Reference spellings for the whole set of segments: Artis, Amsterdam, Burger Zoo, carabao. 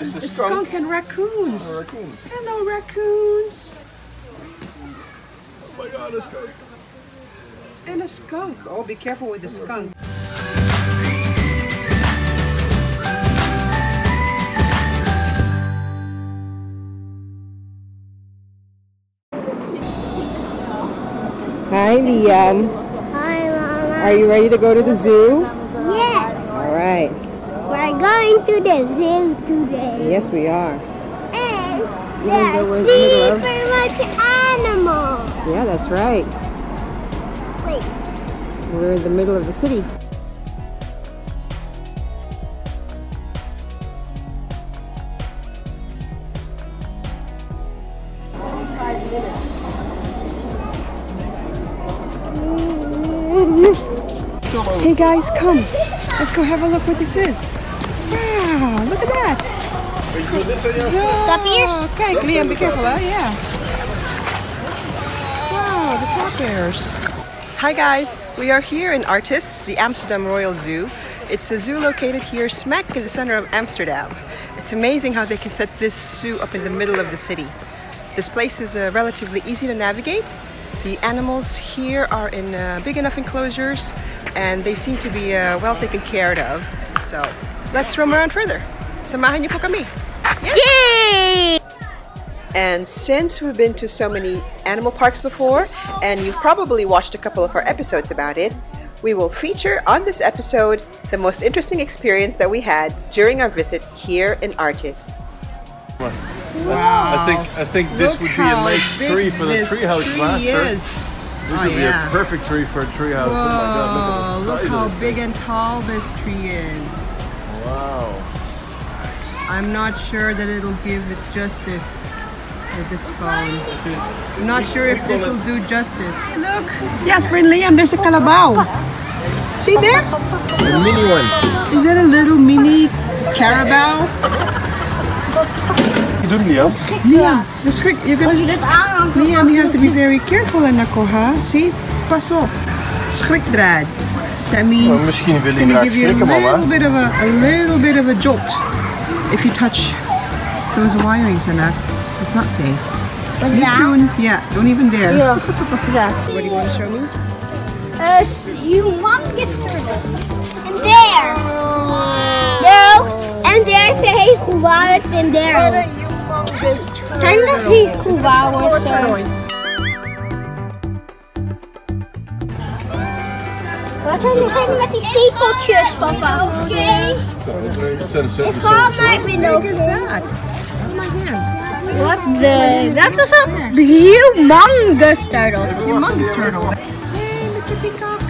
It's a skunk and raccoons. Oh, raccoons. Hello, raccoons. Oh my god, a skunk. And a skunk. Oh, be careful with the skunk. Hi, Liam. Hi, Mama. Are you ready to go to the zoo? Yes. All right. We're going to the zoo today. Yes, we are. And there are super much animals. Yeah, that's right. Wait. We're in the middle of the city. Hey guys, come. Let's go have a look what this is. Wow, look at that. Zo, kijk Liam, be careful, hè? Yeah. Wow, the top bears. Hi guys, we are here in Artis, the Amsterdam Royal Zoo. It's a zoo located here smack in the center of Amsterdam. It's amazing how they can set this zoo up in the middle of the city. This place is relatively easy to navigate. The animals here are in big enough enclosures and they seem to be well taken care of. So let's roam around further. Samahan niyo po kami. Yay! And since we've been to so many animal parks before, and you've probably watched a couple of our episodes about it, we will feature on this episode the most interesting experience that we had during our visit here in Artis. Wow. I think this would be a nice tree for the treehouse blaster. This would be a perfect tree for a treehouse. Oh my god, look at the size. Look how big and tall this tree is. Wow. I'm not sure that it'll give it justice with this phone. I'm not sure if this will do justice. Look! Yes, Bryn Liam, there's a calabao. See there? A mini one. Is that a little mini carabao? Liam, you're gonna. Liam, you have to be very careful in Nakoha. See, pas op. Schrikdraad. That means it's gonna give you a little bit of a jolt if you touch those wirings, and it's not safe. Yeah, don't even dare. Yeah. What do you want to show me? A humongous turtle. And there. No. And there's a hekuwaris in there. This turtle. Wat zijn we verder met die stekeltjes, papa? Okay. It's all my window. What is that? That's my hand. What the? That was a humongous turtle. Humongous turtle. Hey, Mr. Peacock.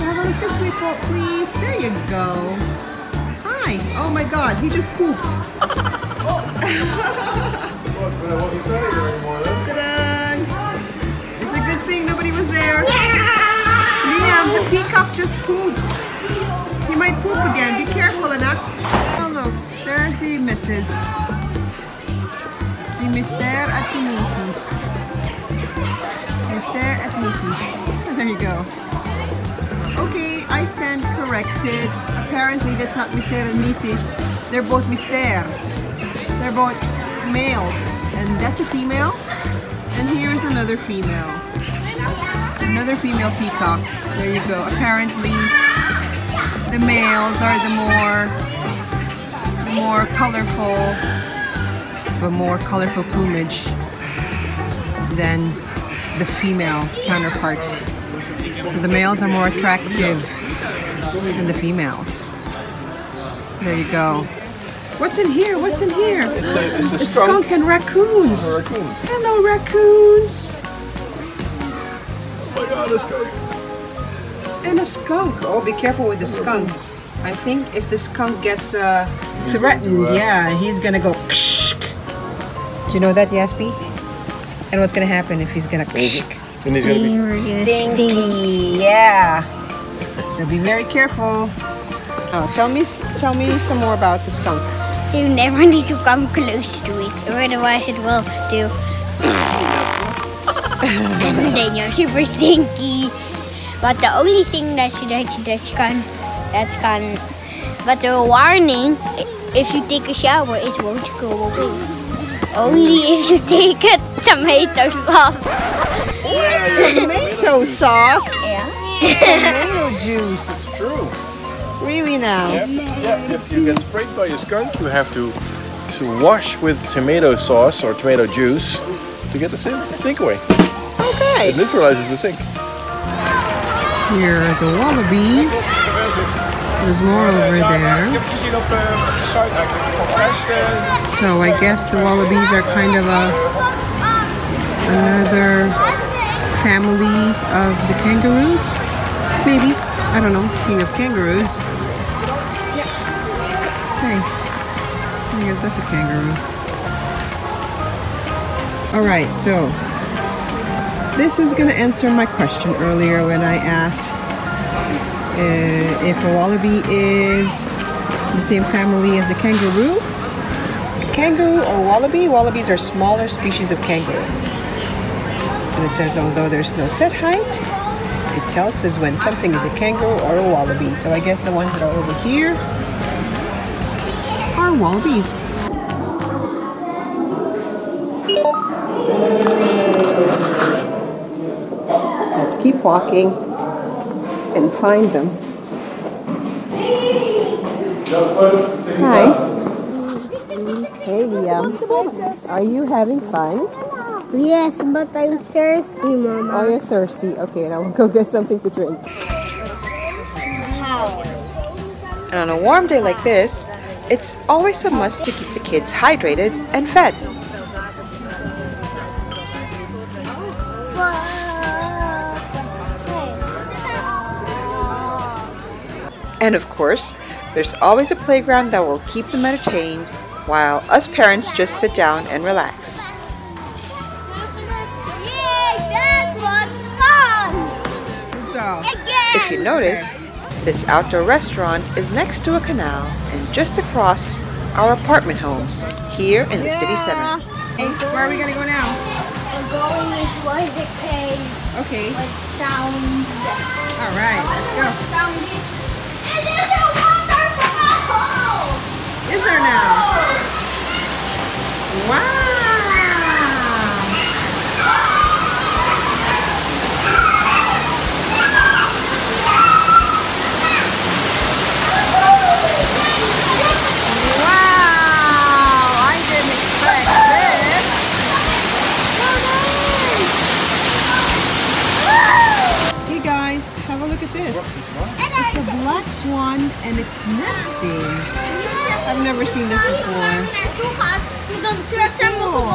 Have a look this way, please. There you go. Hi. Oh my God, he just pooped. It's a good thing nobody was there. Yeah. Liam, the peacock just pooped. He might poop again. Be careful enough. Oh look, there's the missus. The mister at the missus. Mister at missus. There you go. Okay, I stand corrected. Apparently that's not mister and missus. They're both misters. They're both males, and that's a female, and here is another female peacock. There you go. Apparently, the males are the more colorful plumage than the female counterparts. So the males are more attractive than the females. There you go. What's in here? What's in here? It's a skunk and raccoons. Oh, raccoons. Hello, raccoons. Oh my god, a skunk. And a skunk. Oh, be careful with the skunk. I think if the skunk gets threatened, yeah, he's gonna go kshk. Do you know that, Yaspi? And what's gonna happen if he's gonna kshk? And he's gonna be stinky. Yeah. So be very careful. Oh, tell me some more about the skunk. You never need to come close to it, or otherwise it will do. And then you're super stinky. But the only thing that you can, but the warning If you take a shower, it won't go away. Only if you take a tomato sauce. Yeah, tomato sauce? Yeah. Tomato juice. It's true. Really now? Yep. Yeah, if you get sprayed by a skunk, you have to wash with tomato sauce or tomato juice to get the stink away. Okay. It neutralizes the stink. Here are the wallabies. There's more over there. So I guess the wallabies are kind of another family of the kangaroos. Maybe. I don't know, king of kangaroos. Yeah. Hey, I guess that's a kangaroo. Alright, so this is going to answer my question earlier when I asked if a wallaby is the same family as a kangaroo. A kangaroo or wallaby? Wallabies are smaller species of kangaroo. And it says, although there's no set height, it tells us when something is a kangaroo or a wallaby. So I guess the ones that are over here are wallabies. Let's keep walking and find them. Hi. Hey Liam, are you having fun? Yes, but I'm thirsty, Mama. Oh, you're thirsty. Okay, now we'll go get something to drink. And on a warm day like this, it's always a must to keep the kids hydrated and fed. And of course, there's always a playground that will keep them entertained while us parents just sit down and relax. If you notice, this outdoor restaurant is next to a canal and just across our apartment homes here in the city center. Hey, where are we going to go now? We're going towards the cave. Okay. With sound. Alright, let's go. And there's a waterfall! Is there now? Wow! It's a black swan and it's nesting. I've never seen this before. So cool.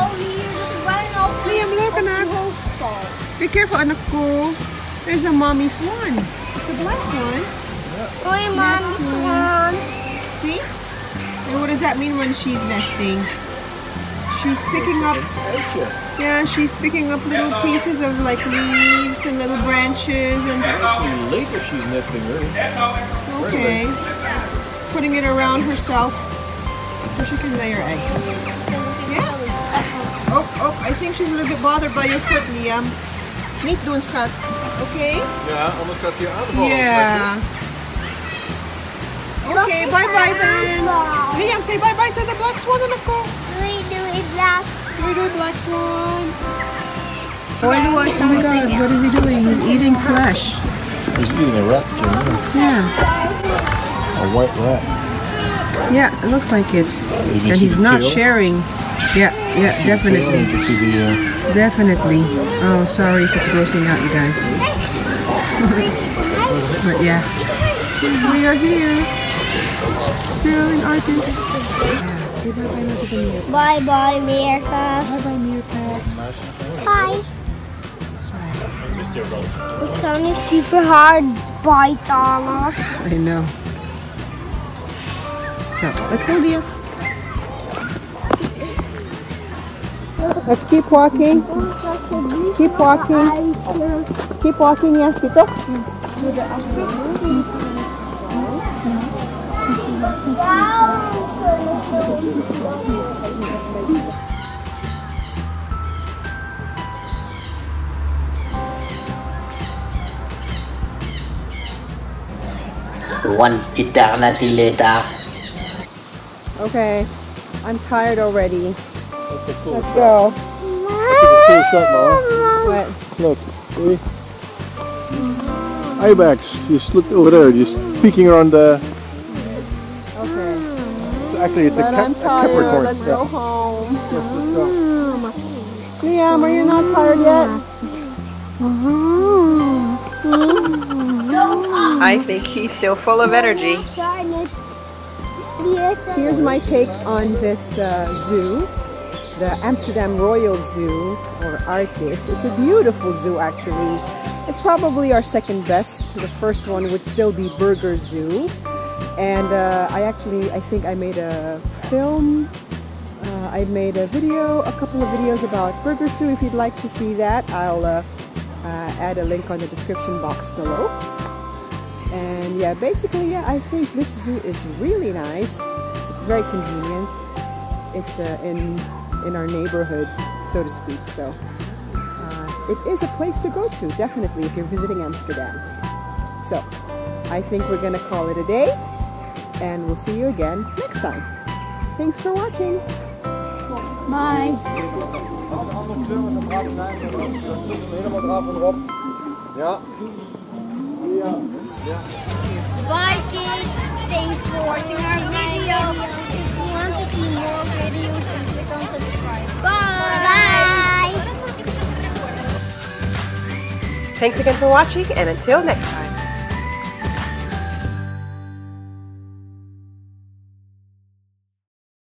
Liam, look, Anako. Be careful, Anako. There's a mommy swan. It's a black one. Nesting. See? And what does that mean when she's nesting? She's picking up. Yeah, she's picking up little pieces of like leaves and little branches and. Actually, later she's nesting really. Okay. Putting it around herself so she can lay her eggs. Yeah. Oh, I think she's a little bit bothered by your foot, Liam. Niet doen, schat. Okay. Yeah, anders gaat ze aanvallen. Yeah. Okay, bye bye then. Liam, say bye bye to the black swan and Anako. Where do black swan? Oh my God, what is he doing? He's eating flesh. He's eating a rat skin, isn't he? Yeah. A white rat. Yeah, it looks like it. And he's not sharing. Yeah, definitely. Definitely. Oh, sorry if it's grossing out, you guys. But yeah. We are here. Still in Artis. Say bye bye, meerkats. Bye bye, meerkats. Bye. It's on a super hard bite on us. I know. So, let's go, Leo. Let's keep walking. Keep walking. Keep walking, yes, Tito. Wow. One eternity later. Okay, I'm tired already. Cool Let's shot. Go. Cool shot, Mama. What? Look, see? Ibex, just look over there, just peeking around the... Okay. So actually, it's but a Capricorn. Let's go home. Yes, let's go. Liam, are you not tired yet? I think he's still full of energy. Here's my take on this zoo, the Amsterdam Royal Zoo, or Artis. It's a beautiful zoo, actually. It's probably our second best. The first one would still be Burger Zoo. And I think I made a film. I made a video, a couple of videos about Burger Zoo. If you'd like to see that, I'll add a link on the description box below. And yeah, basically, yeah, I think this zoo is really nice. It's very convenient. It's in our neighborhood, so to speak. So it is a place to go to, definitely, if you're visiting Amsterdam. So I think we're gonna call it a day, and we'll see you again next time. Thanks for watching. Bye. Bye, kids. Thanks for watching our video. If you want to see more videos, then click on subscribe. Bye. Bye. Thanks again for watching, and until next time.